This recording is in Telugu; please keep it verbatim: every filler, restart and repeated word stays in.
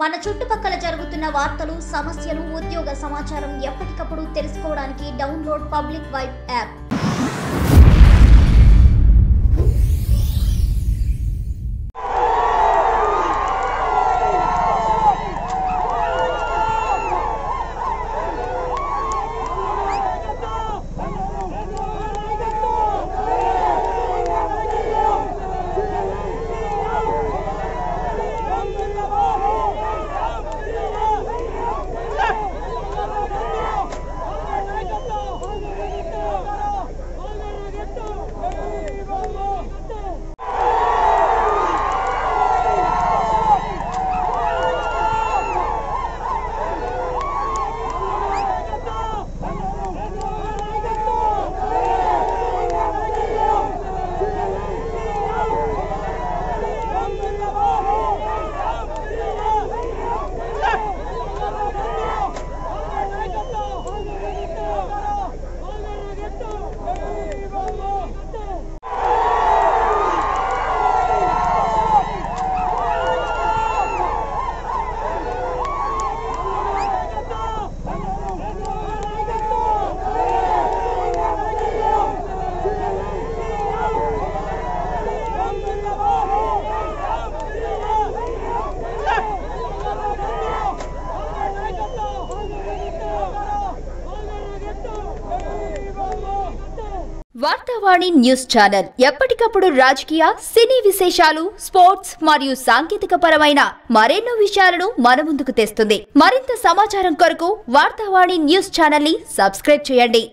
మన చుట్టుపక్కల జరుగుతున్న వార్తలు, సమస్యలు, ఉద్యోగ సమాచారం ఎప్పటికప్పుడు తెలుసుకోవడానికి download public wide app. Vaartha Vaani News Channel. ఎప్పటికప్పుడు రాజకీయ, సినీ విశేషాలు, స్పోర్ట్స్ మరియు సాంకేతిక పరమైన మరెన్నో విషయాలను మన ముందుకు తెస్తుంది. మరింత సమాచారం కొరకు Vaartha Vaani News Channel ని సబ్స్క్రైబ్ చేయండి.